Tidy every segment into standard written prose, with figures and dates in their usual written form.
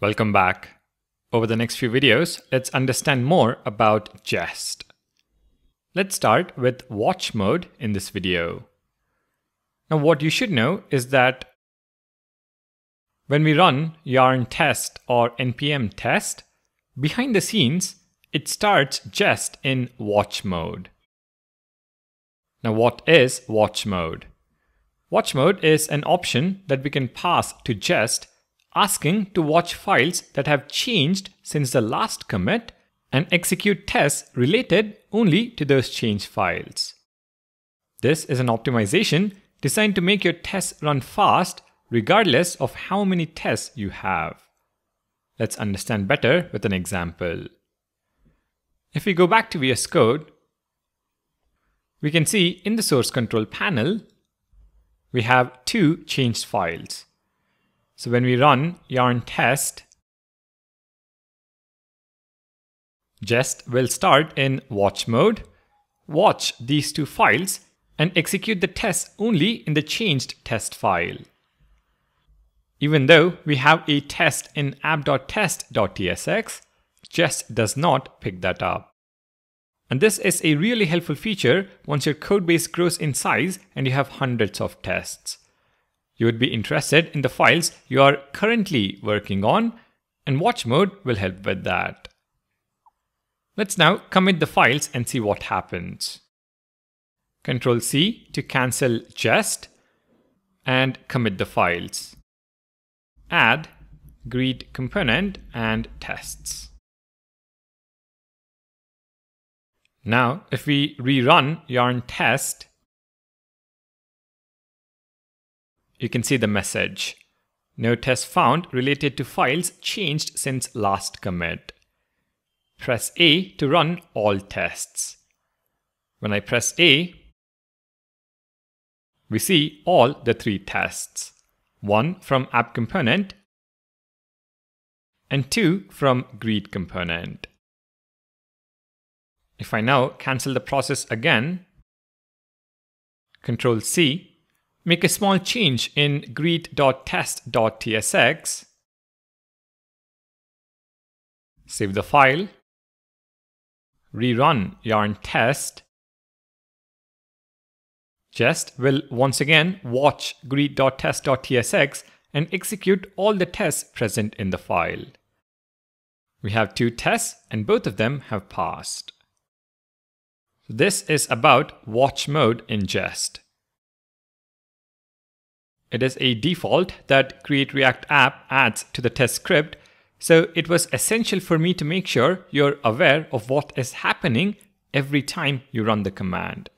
Welcome back. Over the next few videos, let's understand more about Jest. Let's start with watch mode in this video. Now what you should know is that when we run yarn test or npm test, behind the scenes, it starts Jest in watch mode. Now what is watch mode? Watch mode is an option that we can pass to Jest asking to watch files that have changed since the last commit and execute tests related only to those changed files. This is an optimization designed to make your tests run fast regardless of how many tests you have. Let's understand better with an example. If we go back to VS Code, we can see in the source control panel, we have two changed files. So when we run yarn test, Jest will start in watch mode, watch these two files, and execute the test only in the changed test file. Even though we have a test in app.test.tsx, Jest does not pick that up. And this is a really helpful feature once your code base grows in size and you have hundreds of tests. You would be interested in the files you are currently working on, and watch mode will help with that. Let's now commit the files and see what happens. Ctrl C to cancel Jest and commit the files. Add greet component and tests. Now, if we rerun yarn test, you can see the message. No test found related to files changed since last commit. Press A to run all tests. When I press A, we see all the three tests. One from app component and two from greet component. If I now cancel the process again, Ctrl C, make a small change in greet.test.tsx, save the file, rerun yarn test, Jest will once again watch greet.test.tsx and execute all the tests present in the file. We have two tests and both of them have passed. This is about watch mode in Jest. It is a default that Create React App adds to the test script, so it was essential for me to make sure you're aware of what is happening every time you run the command.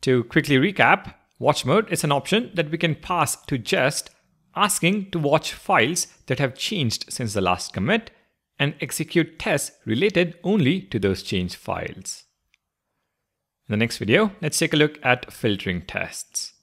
To quickly recap, watch mode is an option that we can pass to Jest asking to watch files that have changed since the last commit and execute tests related only to those changed files. In the next video, let's take a look at filtering tests.